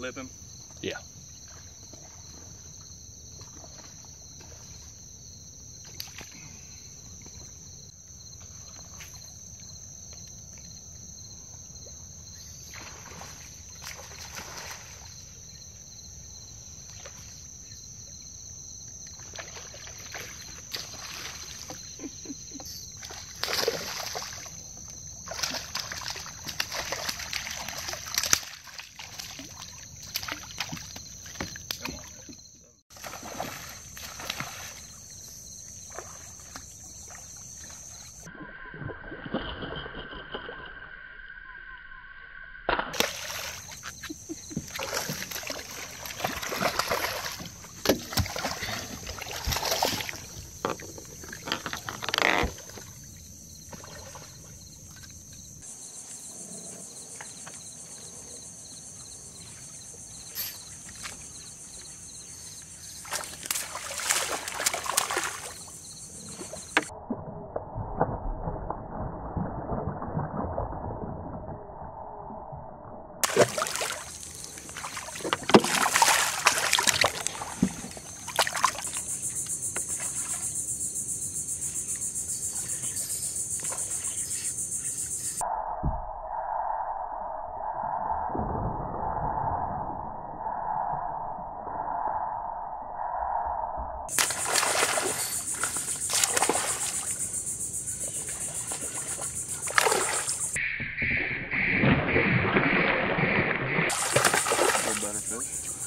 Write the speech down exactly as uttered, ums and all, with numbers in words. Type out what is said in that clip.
lip him? Yeah. Better fish.